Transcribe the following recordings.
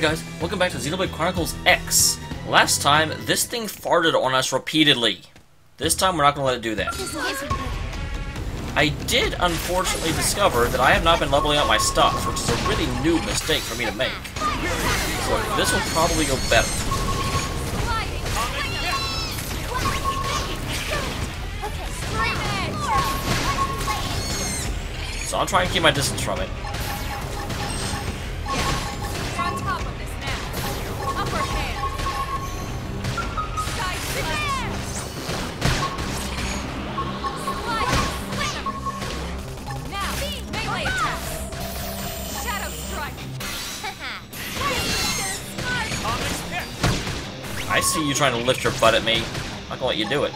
there, guys, welcome back to Xenoblade Chronicles X. Last time, this thing farted on us repeatedly. This time, we're not going to let it do that. I did, unfortunately, discover that I have not been leveling up my stocks, which is a really new mistake for me to make. So, this will probably go better. So I'll try and keep my distance from it. I see you trying to lift your butt at me. I'm not gonna let you do it.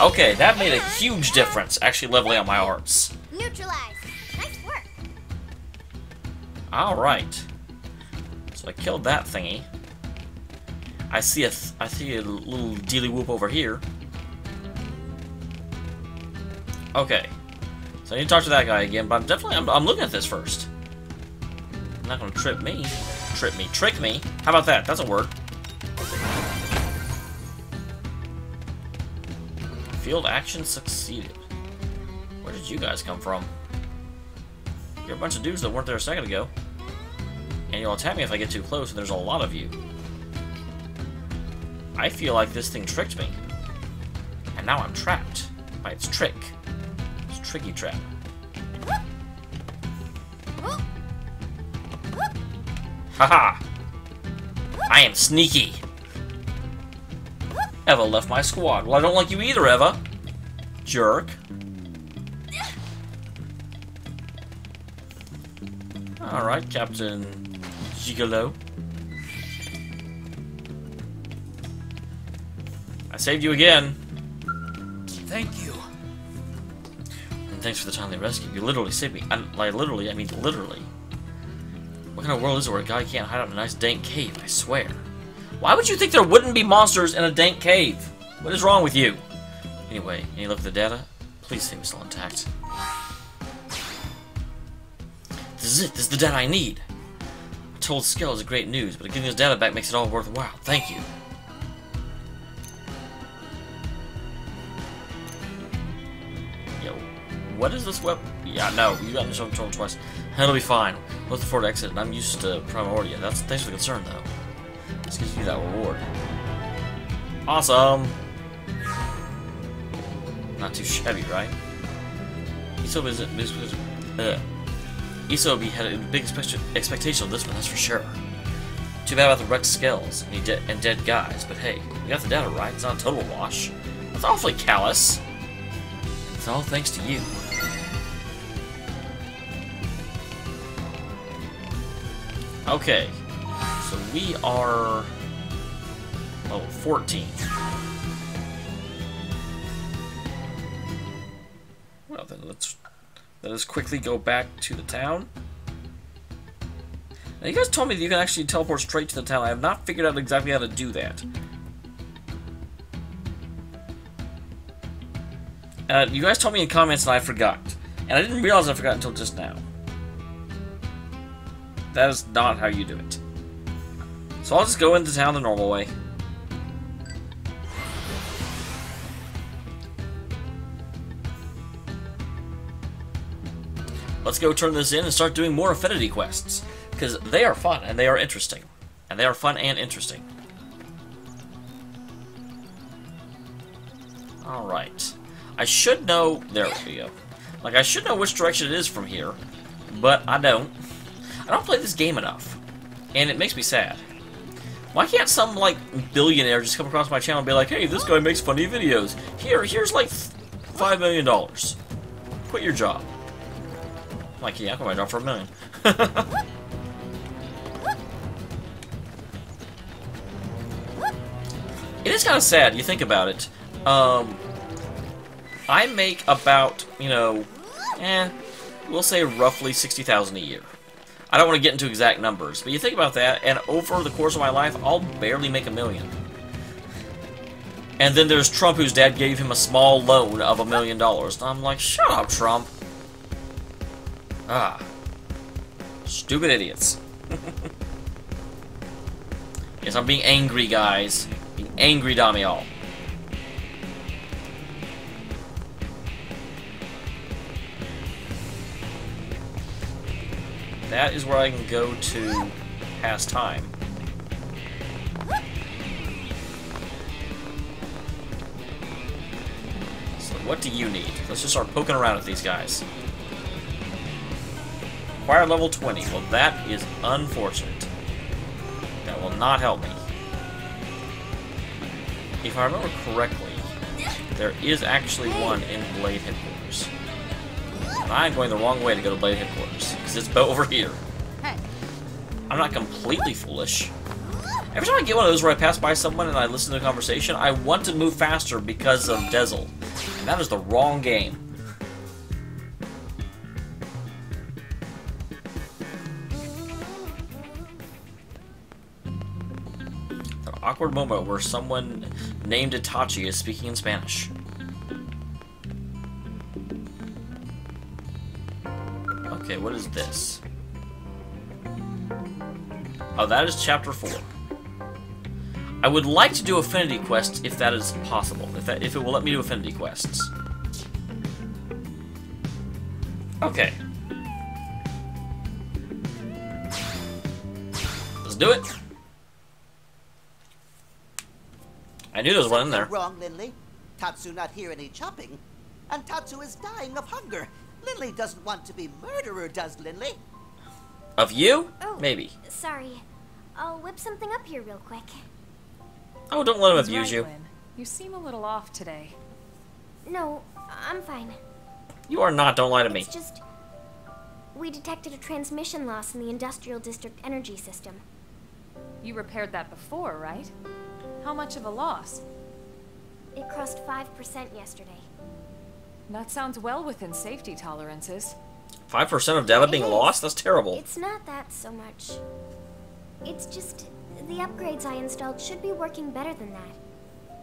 Okay, that made a huge difference, actually leveling up my arts. Neutralize. Nice work. Alright. So I killed that thingy. I see a little dealy whoop over here. Okay. So I need to talk to that guy again, but I'm looking at this first. I'm not gonna trip me. Trip me. Trick me. How about that? That's a word. Field action succeeded. Where did you guys come from? You're a bunch of dudes that weren't there a second ago. And you'll attack me if I get too close, and there's a lot of you. I feel like this thing tricked me. And now I'm trapped by its trick. It's a tricky trap. Haha! I am sneaky! Eva left my squad. Well, I don't like you either, Eva! Jerk. Alright, Captain Gigolo. I saved you again. Thank you. And thanks for the timely rescue. You literally saved me. I mean literally. What kind of world is it where a guy can't hide out in a nice dank cave? I swear. Why would you think there wouldn't be monsters in a dank cave? What is wrong with you? Anyway, any look at the data? Please say it's still intact. This is it. This is the data I need. I told Skell is great news, but getting this data back makes it all worthwhile. Thank you. Yo, what is this weapon? Yeah, no, you got me so controlled twice. That'll be fine. What's the forward exit? And I'm used to Primordia. That's thanks for the concern, though. This gives you that reward. Awesome. Not too shabby, right? Iso had a big expectation of this one. That's for sure. Too bad about the wrecked skulls and dead guys, but hey, we got the data right. It's not a total wash. That's awfully callous. It's all thanks to you. Okay, so we are level 14. Well, then let us quickly go back to the town. Now, you guys told me that you can actually teleport straight to the town. I have not figured out exactly how to do that. You guys told me in comments, and I forgot. And I didn't realize I forgot until just now. That is not how you do it. So I'll just go into town the normal way. Let's go turn this in and start doing more affinity quests. Because they are fun and they are interesting. And they are fun and interesting. Alright. I should know... There we go. Like, I should know which direction it is from here. But I don't. I don't play this game enough, and it makes me sad. Why can't some, like, billionaire just come across my channel and be like, hey, this guy makes funny videos. Here's, like, $5 million. Quit your job. I'm like, yeah, I quit my job for $1 million. It is kind of sad, you think about it. I make about, you know, we'll say roughly 60,000 a year. I don't want to get into exact numbers, but you think about that, and over the course of my life, I'll barely make $1 million. And then there's Trump, whose dad gave him a small loan of $1 million. I'm like, shut up, Trump. Ah. Stupid idiots. Yes, I'm being angry, guys. Being angry, Dameol. That is where I can go to pass time. So what do you need? Let's just start poking around at these guys. Acquire level 20. Well, that is unfortunate. That will not help me. If I remember correctly, there is actually one in Blade Headquarters. I'm going the wrong way to go to Blade Headquarters, because it's over here. I'm not completely foolish. Every time I get one of those where I pass by someone and I listen to the conversation, I want to move faster because of Dezel. And that is the wrong game. An awkward moment where someone named Itachi is speaking in Spanish. Okay, what is this? Oh, that is chapter 4. I would like to do affinity quests if that is possible. If it will let me do affinity quests. Okay. Let's do it. I knew there was one in there. Wrong, Lindley. Tatsu not here any chopping, and Tatsu is dying of hunger. Lindley doesn't want to be murderer, does Lindley? Of you? Oh, maybe. Sorry. I'll whip something up here real quick. Oh, don't let him abuse you. Lin, you seem a little off today. No, I'm fine. You are not. Don't lie to me. It's just... we detected a transmission loss in the industrial district energy system. You repaired that before, right? How much of a loss? It crossed 5% yesterday. That sounds well within safety tolerances. 5% of data being lost? That's terrible. It's not that so much. It's just the upgrades I installed should be working better than that.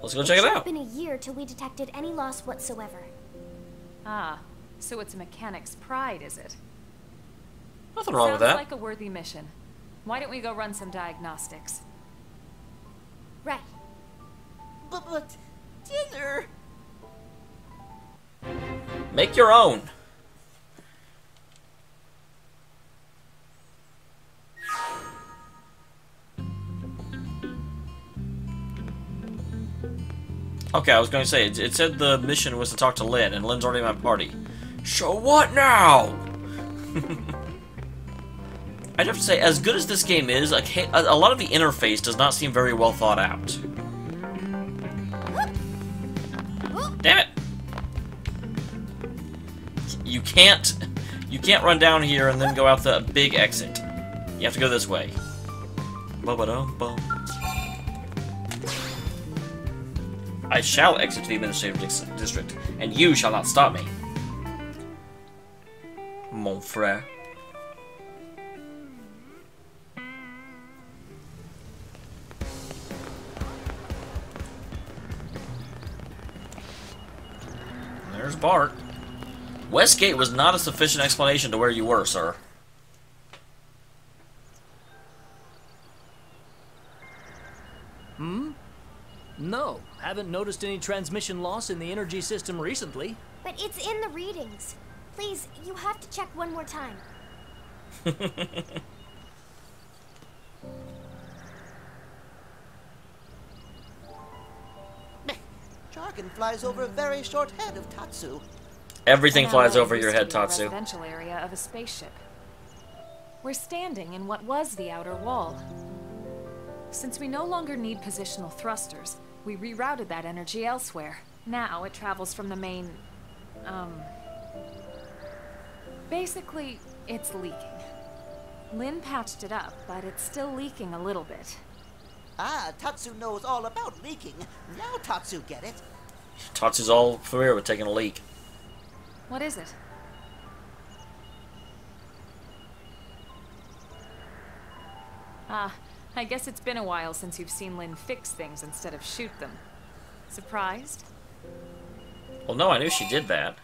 Let's go check it out. It's been a year till we detected any loss whatsoever. Ah, so it's a mechanic's pride, is it? Nothing wrong with that. Sounds like a worthy mission. Why don't we go run some diagnostics? Right. But dinner. Make your own. Okay, I was going to say, it said the mission was to talk to Lin, and Lin's already in my party. So what now? I'd have to say, as good as this game is, a lot of the interface does not seem very well thought out. Damn it! You can't run down here and then go out the big exit. You have to go this way. I shall exit the administrative district, and you shall not stop me, mon frère. There's Bart. Westgate was not a sufficient explanation to where you were, sir. Hmm? No, haven't noticed any transmission loss in the energy system recently. But it's in the readings. Please, you have to check one more time. Jargon flies over a very short head of Tatsu. Everything flies over your head, Tatsu. Residential area of a spaceship. We're standing in what was the outer wall. Since we no longer need positional thrusters, we rerouted that energy elsewhere. Now it travels from the main... basically, it's leaking. Lin patched it up, but it's still leaking a little bit. Ah, Tatsu knows all about leaking. Now Tatsu get it. Tatsu's all familiar with taking a leak. What is it? Ah, I guess it's been a while since you've seen Lin fix things instead of shoot them. Surprised? Well, no, I knew she did that.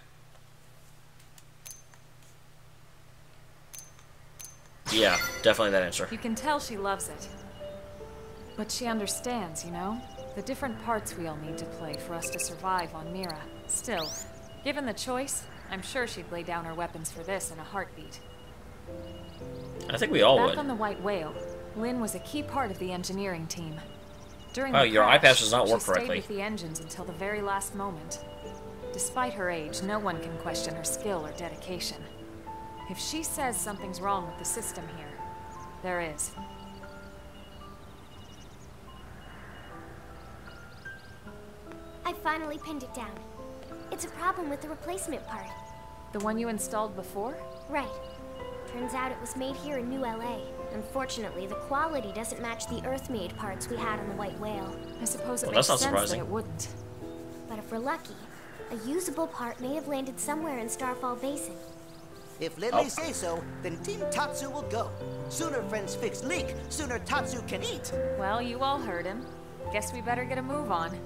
Yeah, definitely that answer. You can tell she loves it. But she understands, you know? The different parts we all need to play for us to survive on Mira. Still, given the choice, I'm sure she'd lay down her weapons for this in a heartbeat. I think we all would. Back on the White Whale, Lin was a key part of the engineering team. During the crash, your eye patch does not work correctly. She stayed with the engines until the very last moment. Despite her age, no one can question her skill or dedication. If she says something's wrong with the system here, there is. I finally pinned it down. It's a problem with the replacement part. The one you installed before? Right. Turns out it was made here in New LA. Unfortunately, the quality doesn't match the Earth-made parts we had on the White Whale. I suppose it makes sense that it wouldn't. But if we're lucky, a usable part may have landed somewhere in Starfall Basin. If Lin may say so, then Team Tatsu will go. Sooner friends fix leak, sooner Tatsu can eat. Well, you all heard him. Guess we better get a move on.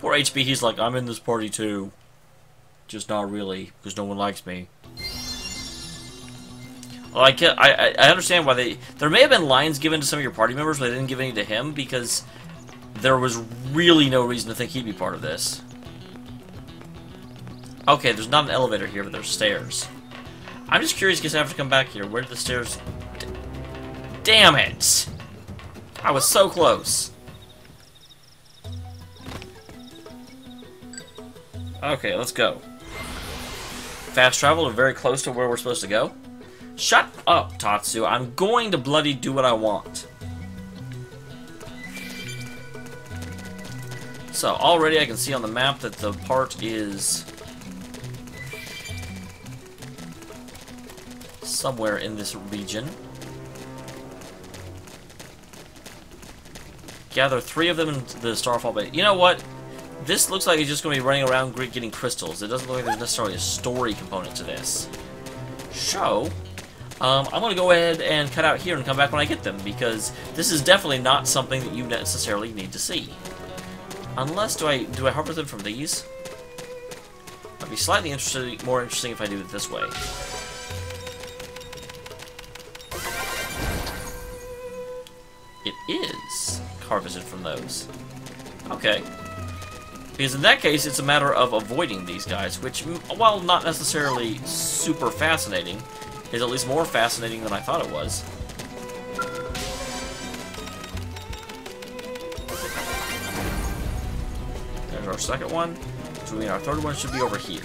Poor HB, he's like, I'm in this party too. Just not really, because no one likes me. Well, I understand why they... There may have been lines given to some of your party members, but they didn't give any to him, because there was really no reason to think he'd be part of this. Okay, there's not an elevator here, but there's stairs. I'm just curious because I have to come back here. Where did the stairs... Damn it! I was so close. Okay, let's go. Fast travel and very close to where we're supposed to go. Shut up, Tatsu. I'm going to bloody do what I want. So, already I can see on the map that the part is... somewhere in this region. Gather three of them in the Starfall Bay. You know what? This looks like it's just going to be running around getting crystals. It doesn't look like there's necessarily a story component to this. So, I'm going to go ahead and cut out here and come back when I get them, because this is definitely not something that you necessarily need to see. Unless, do I harvest them from these? I'd be slightly more interesting if I do it this way. It is harvested from those. Okay. Because in that case, it's a matter of avoiding these guys, which, while not necessarily super fascinating, is at least more fascinating than I thought it was. There's our second one, which means our third one should be over here.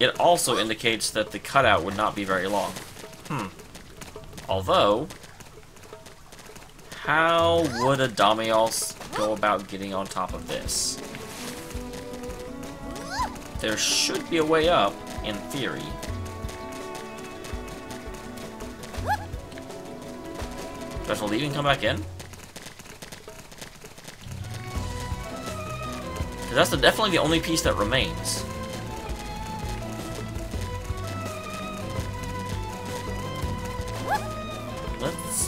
It also indicates that the cutout would not be very long. Hmm. Although, how would a Dameol go about getting on top of this? There should be a way up, in theory. Do I have to leave and come back in? Because that's definitely the only piece that remains.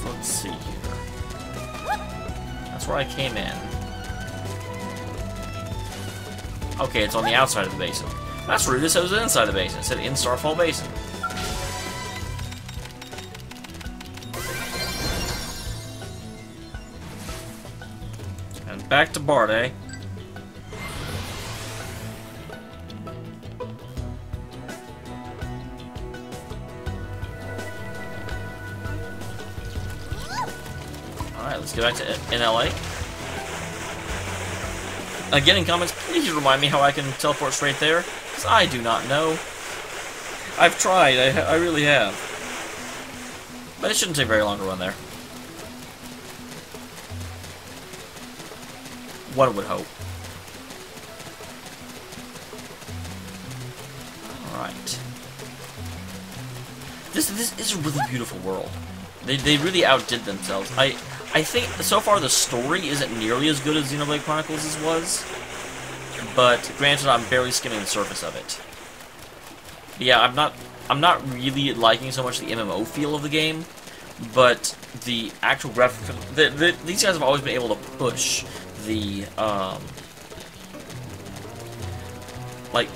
Let's see here. That's where I came in. Okay, it's on the outside of the basin. That's rude. It says inside the basin. It said in Starfall Basin. And back to Bard, eh? Let's get back to NLA. Again, in comments, please remind me how I can teleport straight there, because I do not know. I've tried, I really have. But it shouldn't take very long to run there. One would hope. Alright. This is a really beautiful world. They really outdid themselves. I think, so far, the story isn't nearly as good as Xenoblade Chronicles was, but granted, I'm barely skimming the surface of it. But yeah, I'm not really liking so much the MMO feel of the game, but the actual graphic... these guys have always been able to push the, like,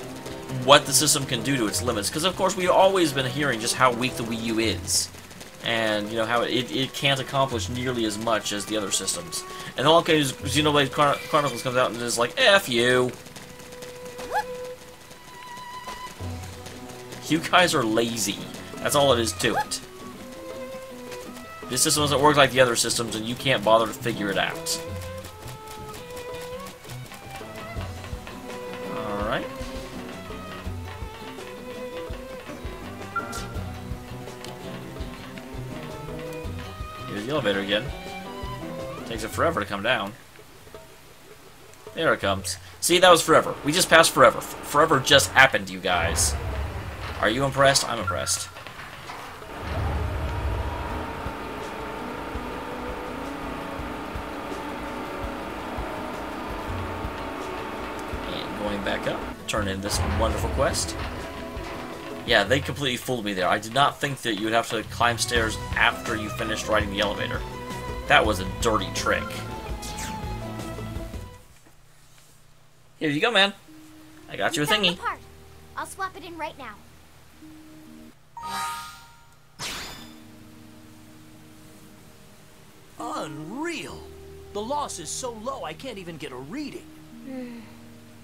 what the system can do to its limits, because of course we've always been hearing just how weak the Wii U is, and you know how it can't accomplish nearly as much as the other systems. And all case Xenoblade Chronicles comes out and is like, "F you, you guys are lazy." That's all it is to it. This system doesn't work like the other systems, and you can't bother to figure it out. Alright. Here's the elevator again. Takes it forever to come down. There it comes. See, that was forever. We just passed forever. Forever just happened, you guys. Are you impressed? I'm impressed. Back up, turn in this wonderful quest. Yeah, they completely fooled me there. I did not think that you would have to climb stairs after you finished riding the elevator. That was a dirty trick. Here you go, man. I got you a thingy. I'll swap it in right now. Unreal. The loss is so low I can't even get a reading.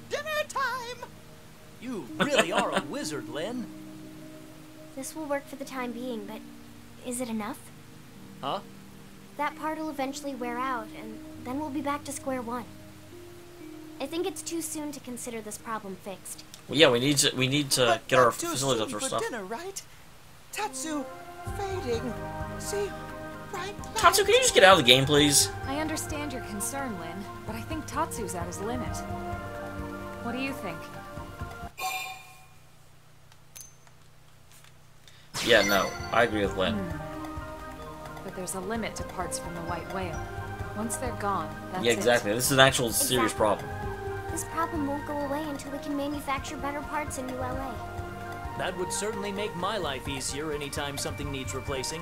Dinner time! You really are a wizard, Lin. This will work for the time being, but is it enough? Huh? That part will eventually wear out, and then we'll be back to square one. I think it's too soon to consider this problem fixed. Well, yeah, we need to get our facilities up for stuff. Dinner, right? Tatsu, fading. See, right? Tatsu, can you just get out of the game, please? I understand your concern, Lin, but I think Tatsu's at his limit. What do you think? Yeah, no. I agree with Lin. But there's a limit to parts from the White Whale. Once they're gone, that's it. Yeah, exactly. This is an actual serious problem. This problem won't go away until we can manufacture better parts in New LA. That would certainly make my life easier anytime something needs replacing.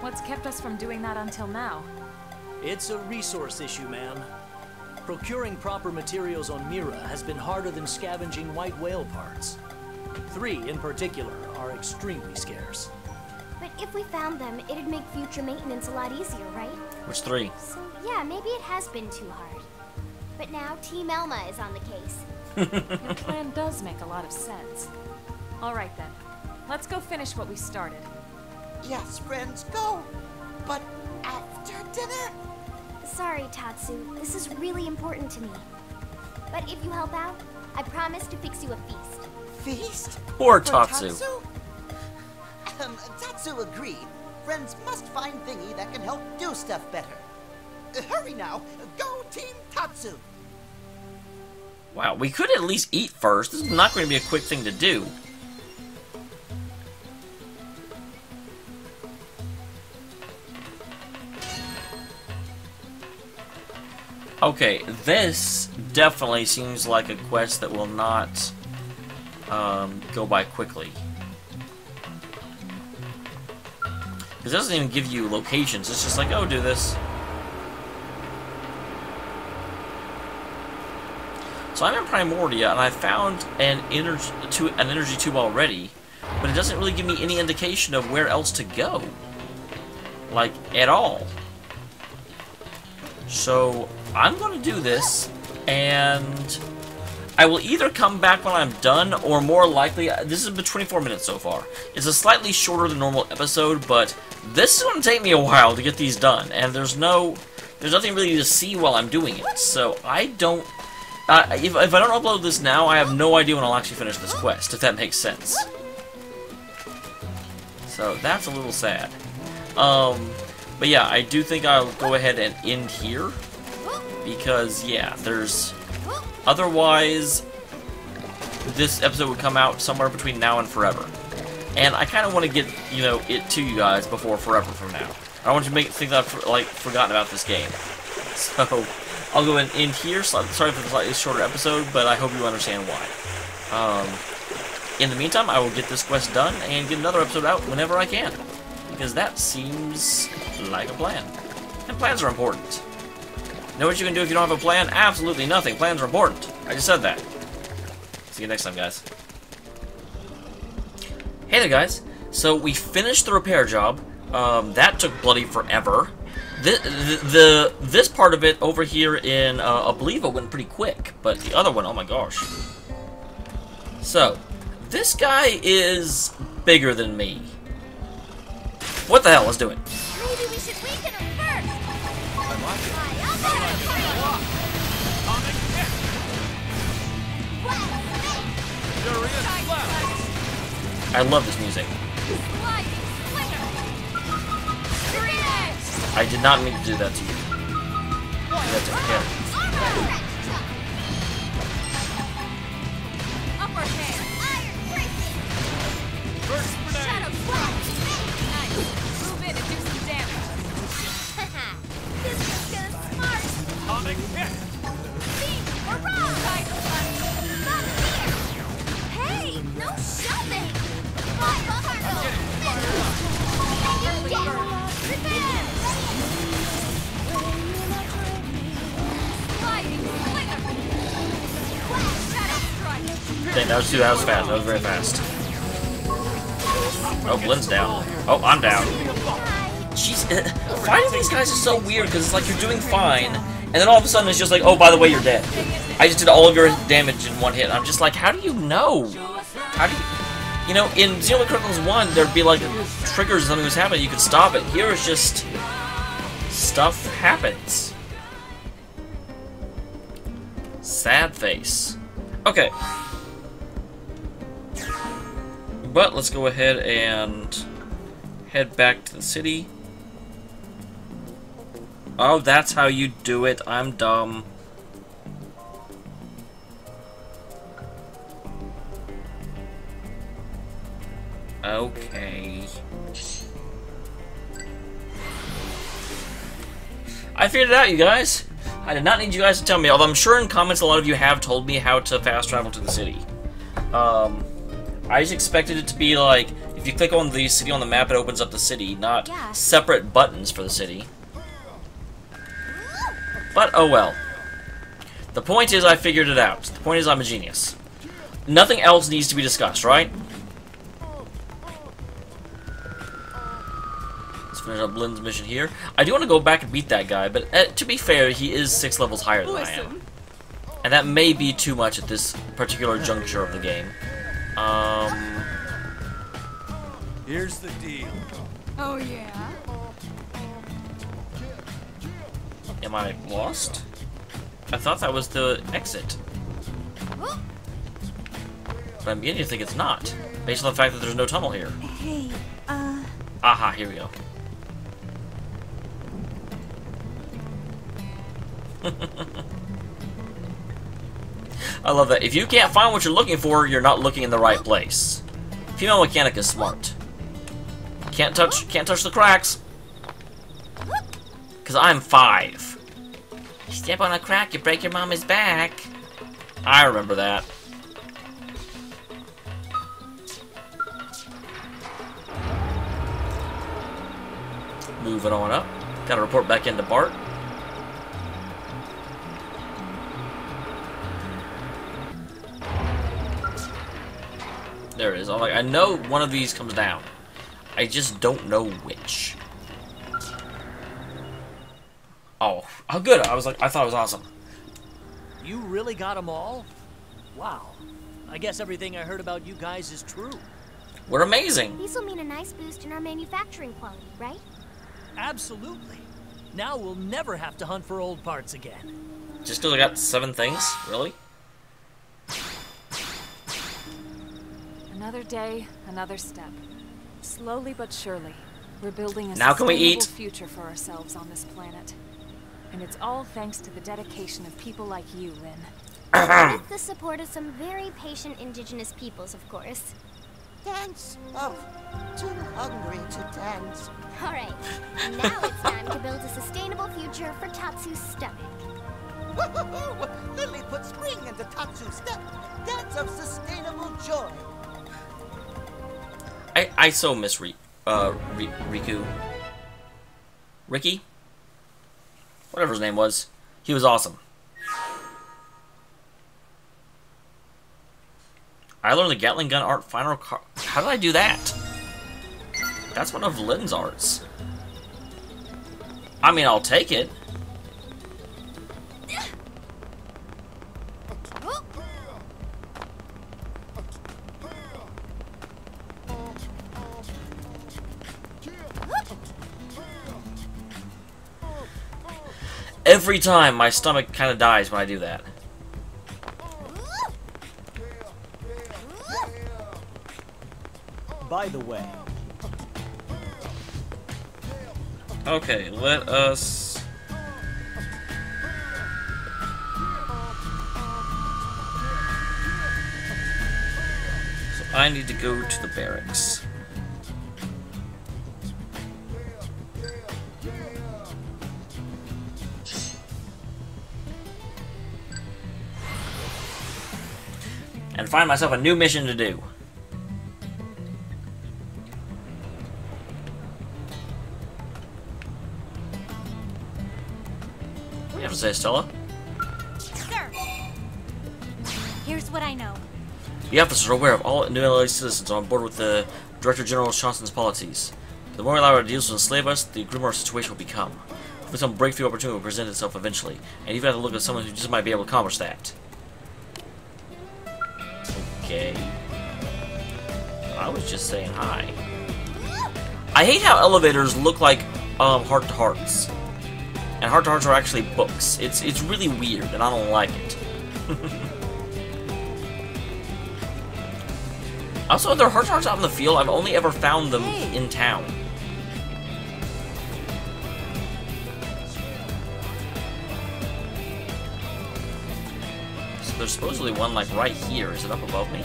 What's kept us from doing that until now? It's a resource issue, ma'am. Procuring proper materials on Mira has been harder than scavenging White Whale parts. 3, in particular, are extremely scarce. But if we found them, it'd make future maintenance a lot easier, right? Which 3? So, yeah, maybe it has been too hard. But now Team Elma is on the case. Your plan does make a lot of sense. All right, then. Let's go finish what we started. Yes, friends, go! But after dinner... Sorry, Tatsu. This is really important to me. But if you help out, I promise to fix you a feast. Feast? Poor Tatsu. Tatsu agreed. Friends must find thingy that can help do stuff better. Hurry now. Go Team Tatsu. Wow, we could at least eat first. This is not going to be a quick thing to do. Okay, this definitely seems like a quest that will not go by quickly. Because it doesn't even give you locations, it's just like, oh, do this. So I'm in Primordia, and I found an energy tube already, but it doesn't really give me any indication of where else to go. Like, at all. So... I'm going to do this, and I will either come back when I'm done, or more likely, this has been 24 minutes so far. It's a slightly shorter than normal episode, but this is going to take me a while to get these done, and there's nothing really to see while I'm doing it, so I don't, if I don't upload this now, I have no idea when I'll actually finish this quest, if that makes sense. So that's a little sad. But yeah, I do think I'll go ahead and end here. Because, yeah, there's... Otherwise, this episode would come out somewhere between now and forever. And I kind of want to get, you know, it to you guys before forever from now. I don't want you to think that I've, like, forgotten about this game. So, I'll go and end here. Sorry for the slightly shorter episode, but I hope you understand why. In the meantime, I will get this quest done and get another episode out whenever I can. Because that seems like a plan. And plans are important. Know what you can do if you don't have a plan? Absolutely nothing. Plans are important. I just said that. See you next time, guys. Hey there, guys. So we finished the repair job. That took bloody forever. This part of it over here in Obliva went pretty quick, but the other one, oh my gosh. So, this guy is bigger than me. What the hell? Let's do it. Maybe we should weaken him first. I love this music. I did not mean to do that to you. That's okay. Hey, no shoving! Dang, that was fast. That was very fast. Oh, Lin's down. Oh, I'm down. Jeez, fighting these guys is so weird because it's like you're doing fine, and then all of a sudden it's just like, oh, by the way, you're dead. I just did all of your damage in one hit. I'm just like, how do you know? How do you? You know, in Xenoblade Chronicles 1, there'd be, like, triggers or something was happening, you could stop it. Here it's just... stuff happens. Sad face. Okay. But let's go ahead and head back to the city. Oh, that's how you do it. I'm dumb. Okay. I figured it out, you guys. I did not need you guys to tell me, although I'm sure in comments a lot of you have told me how to fast travel to the city. I just expected it to be like, if you click on the city on the map, it opens up the city, not separate buttons for the city. But, oh well. The point is I figured it out. The point is I'm a genius. Nothing else needs to be discussed, right? Finish up Lin's mission here. I do want to go back and beat that guy, but to be fair, he is 6 levels higher than I am. And that may be too much at this particular juncture of the game. Here's the deal. Oh, yeah? Am I lost? I thought that was the exit. But I'm beginning to think it's not, based on the fact that there's no tunnel here. Hey, aha, here we go. I love that. If you can't find what you're looking for, you're not looking in the right place. Female mechanic is smart. Can't touch the cracks. Cause I'm 5. You step on a crack, you break your mama's back. I remember that. Move it on up. Gotta report back into Bart. There it is. I'm like, I know one of these comes down. I just don't know which. Oh good. I was like, I thought it was awesome. You really got them all? Wow. I guess everything I heard about you guys is true. We're amazing. These will mean a nice boost in our manufacturing quality, right? Absolutely. Now we'll never have to hunt for old parts again. Just because I got 7 things? Really? Another day, another step. Slowly but surely, we're building a sustainable future for ourselves on this planet. And it's all thanks to the dedication of people like you, Lin. With the support of some very patient indigenous peoples, of course. Dance of too hungry to dance. Alright, now it's time to build a sustainable future for Tatsu's stomach. Lily put spring into Tatsu's stomach. Dance of sustainable joy. I so miss Ricky? Whatever his name was. He was awesome. I learned the Gatling Gun Art Final Card. How did I do that? That's one of Lin's arts. I mean, I'll take it. Every time, my stomach kind of dies when I do that. By the way. Okay, let us... So I need to go to the barracks. And find myself a new mission to do. What do you have to say, Stella? Sir, here's what I know. The officers are aware of all new LA citizens on board with the Director General Johnson's policies. The more reliable deals will enslave us, the grimmer our situation will become. Hopefully some breakthrough opportunity will present itself eventually, and you've got to look at someone who just might be able to accomplish that. Okay. I was just saying hi. I hate how elevators look like heart-to-hearts. And heart-to-hearts are actually books. It's really weird, and I don't like it. Also, if there are heart-to-hearts out in the field, I've only ever found them in town. There's supposedly one, like, right here. Is it up above me?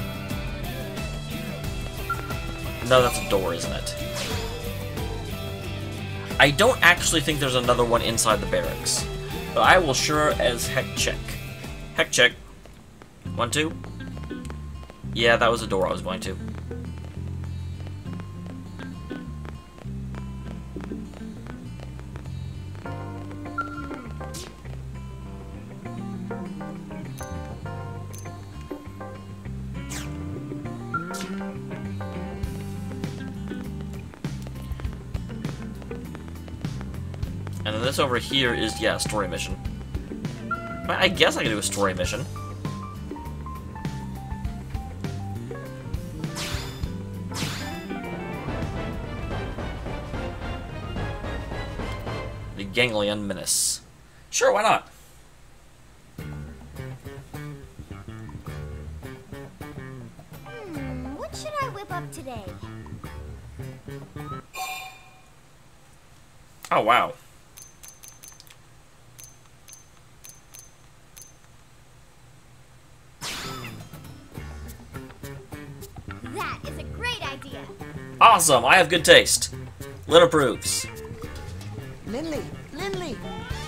No, that's a door, isn't it? I don't actually think there's another one inside the barracks. But I will sure as heck check. Heck check. 1, 2. Yeah, that was a door I was going to. And then this over here is, yeah, a story mission. I guess I can do a story mission. The Ganglion Menace. Sure, why not? What should I whip up today? Oh, wow. Awesome! I have good taste. Lin approves. Linley, Linley,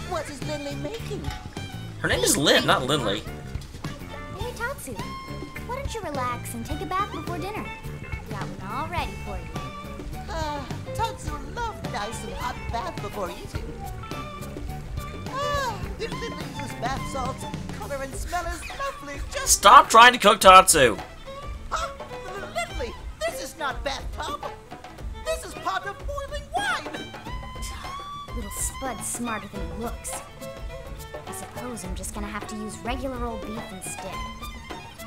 what is Linley making? Her name is Lin, not Linley. Hey Tatsu, why don't you relax and take a bath before dinner? Got one all ready for you. Tatsu loved nice and hot bath before eating. Did Linley use bath salts? Color and smell is lovely. Just stop trying to cook Tatsu. Not bathtub. This is pot of boiling wine. Little Spud's smarter than he looks. I suppose I'm just gonna have to use regular old beef instead.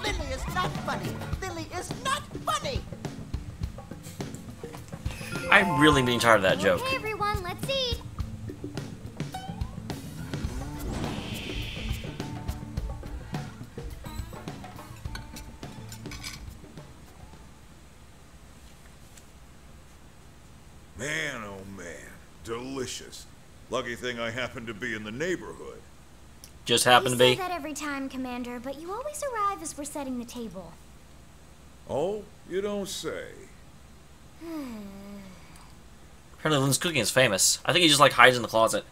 Lily is not funny. Lily is not funny. I'm really being tired of that joke. Okay, everyone, let's eat. Lucky thing I happen to be in the neighborhood. Just happen to be. You say that every time, Commander, but you always arrive as we're setting the table. Oh, you don't say. Apparently Lin's cooking is famous. I think he just like hides in the closet.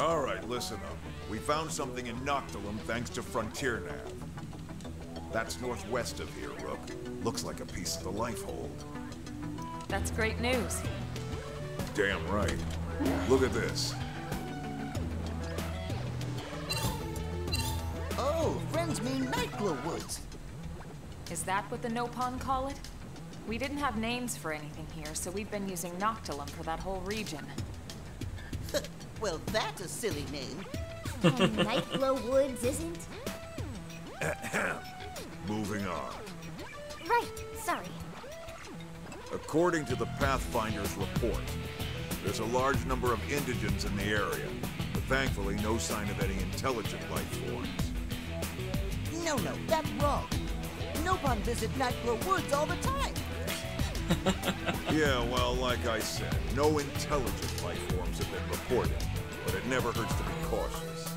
All right, listen up. We found something in Noctilum thanks to Frontiernav. That's northwest of here, Rook. Looks like a piece of the life hold. That's great news. Damn right. Look at this. Oh, friends mean Nightglow Woods. Is that what the Nopon call it? We didn't have names for anything here, so we've been using Noctilum for that whole region. Well, that's a silly name. And Nightglow Woods isn't? Moving on. Right, sorry. According to the Pathfinder's report, there's a large number of indigens in the area, but thankfully no sign of any intelligent life forms. No, that's wrong. Nobody visits Nightglow Woods all the time. Yeah, well, like I said, no intelligent life forms have been reported, but it never hurts to be cautious.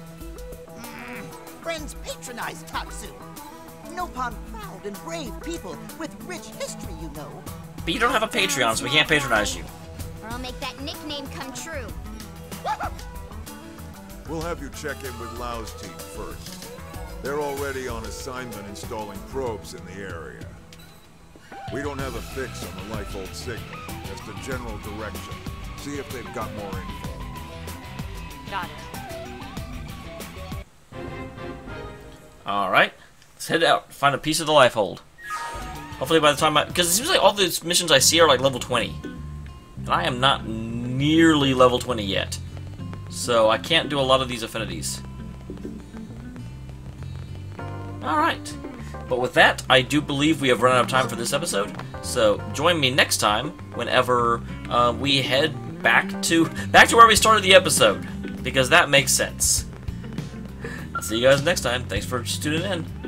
Friends patronize Tatsu. Nopon proud and brave people with rich history, you know. But you don't have a Patreon, so we can't patronize you. Or I'll make that nickname come true. We'll have you check in with Lau's team first. They're already on assignment installing probes in the area. We don't have a fix on the life-old signal, just a general direction. See if they've got more info. Got it. Alright. Let's head out. Find a piece of the life hold. Hopefully by the time I... Because it seems like all the missions I see are like level 20. And I am not nearly level 20 yet. So I can't do a lot of these affinities. Alright. But with that, I do believe we have run out of time for this episode. So join me next time whenever we head back to where we started the episode. Because that makes sense. I'll see you guys next time. Thanks for tuning in.